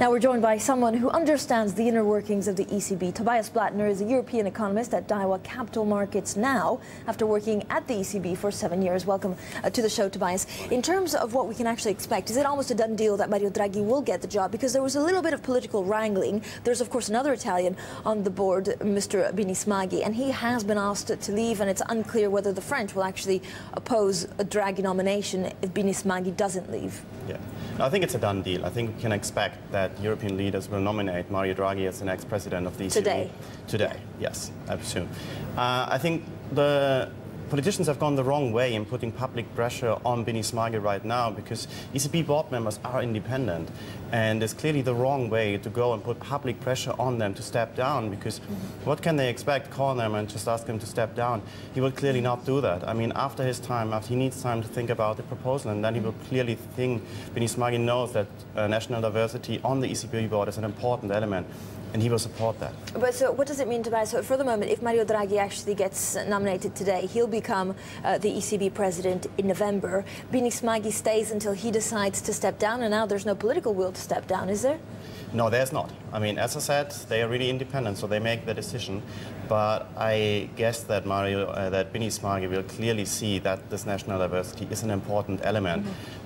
Now we're joined by someone who understands the inner workings of the ECB. Tobias Blattner is a European economist at Daiwa Capital Markets now, after working at the ECB for 7 years. Welcome to the show, Tobias. In terms of what we can actually expect, is it almost a done deal that Mario Draghi will get the job? Because there was a little bit of political wrangling. There's, of course, another Italian on the board, Mr. Bini Smaghi, and he has been asked to leave, and it's unclear whether the French will actually oppose a Draghi nomination if Bini Smaghi doesn't leave. Yeah, I think it's a done deal. I think we can expect that European leaders will nominate Mario Draghi as the next president of the ECB. Today? Today, yes, I assume. I think the politicians have gone the wrong way in putting public pressure on Bini Smaghi right now, because ECB board members are independent, and it's clearly the wrong way to go and put public pressure on them to step down, because what can they expect? Call them and just ask them to step down. He will clearly not do that. I mean, after his time, after he needs time to think about the proposal, and then he will clearly think, Bini Smaghi knows that national diversity on the ECB board is an important element, and he will support that. But so what does it mean, Tobias? So for the moment, if Mario Draghi actually gets nominated today, he'll become the ECB president in November. Bini Smaghi stays until he decides to step down, and now there's no political will to step down, is there? No, there's not. I mean, as I said, they are really independent, so they make the decision. But I guess that Bini Smaghi will clearly see that this national diversity is an important element.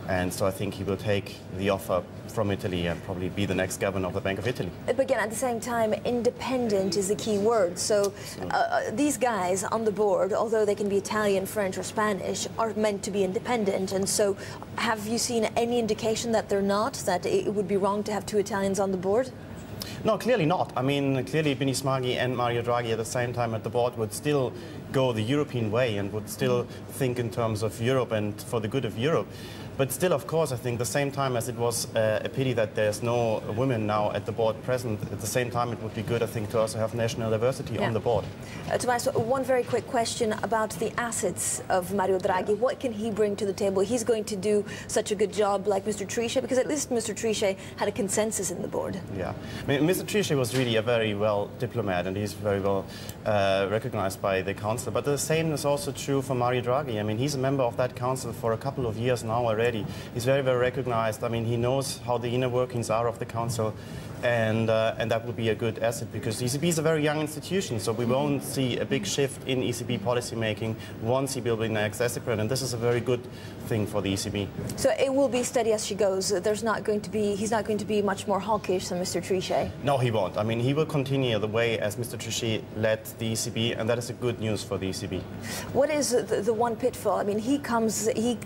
And so I think he will take the offer from Italy and probably be the next governor of the Bank of Italy. But again, at the same time, independent is the key word. So these guys on the board, although they can be Italian, French or Spanish, are meant to be independent. And so have you seen any indication that they're not, that it would be wrong to have two Italians on the board? No, clearly not. I mean, clearly Bini Smaghi and Mario Draghi at the same time at the board would still go the European way and would still think in terms of Europe and for the good of Europe. But still, of course, I think the same time as it was a pity that there's no women now at the board present, at the same time it would be good, I think, to also have national diversity on the board. Tobias, one very quick question about the assets of Mario Draghi. What can he bring to the table? He's going to do such a good job like Mr. Trichet, because at least Mr. Trichet had a consensus in the board. Yeah, I mean, Mr. Trichet was really a very well diplomat, and he's very well recognized by the council. But the same is also true for Mario Draghi. I mean, he's a member of that council for a couple of years now already. He's very, very recognized. I mean, he knows how the inner workings are of the council, and that would be a good asset, because the ECB is a very young institution, so we won't see a big shift in ECB policymaking once he will be next president, and this is a very good thing for the ECB. So it will be steady as she goes. There's not going to be, he's not going to be much more hawkish than Mr. Trichet. No, he won't. I mean, he will continue the way as Mr. Trichet led the ECB, and that is a good news for the ECB. What is the one pitfall? I mean, he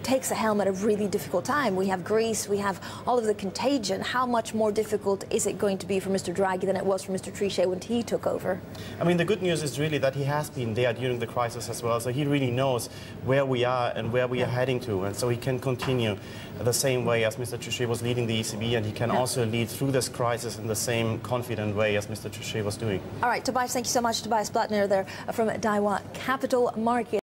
takes the helm at a really difficult time. We have Greece, we have all of the contagion. How much more difficult is it going to be for Mr. Draghi than it was for Mr. Trichet when he took over? I mean, the good news is really that he has been there during the crisis as well, so he really knows where we are and where we are heading to, and so he can continue the same way as Mr. Trichet was leading the ECB, and he can also lead through this crisis in the same confident way as Mr. Trichet was doing. All right, Tobias, thank you so much. Tobias Blattner there from Daiwa Capital Markets.